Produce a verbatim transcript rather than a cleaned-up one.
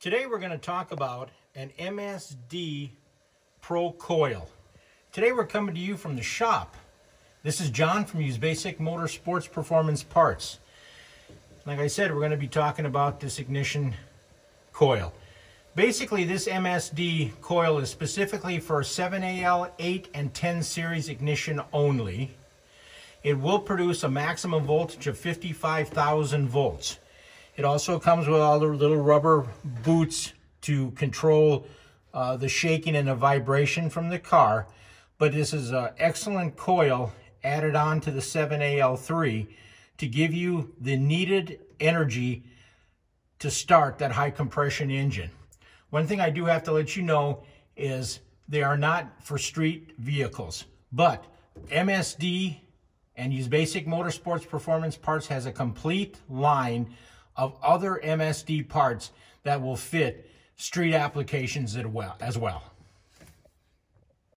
Today we're going to talk about an M S D Pro coil. Today we're coming to you from the shop. This is John from Uzbasic Motorsports Performance Parts. Like I said, we're going to be talking about this ignition coil. Basically, this M S D coil is specifically for seven A L eight and ten series ignition only. It will produce a maximum voltage of fifty-five thousand volts. It also comes with all the little rubber boots to control uh, the shaking and the vibration from the car. But this is an excellent coil added on to the seven A L three to give you the needed energy to start that high compression engine. One thing I do have to let you know is they are not for street vehicles, but M S D and Uzbasic Motorsports Performance Parts has a complete line of other M S D parts that will fit street applications as well.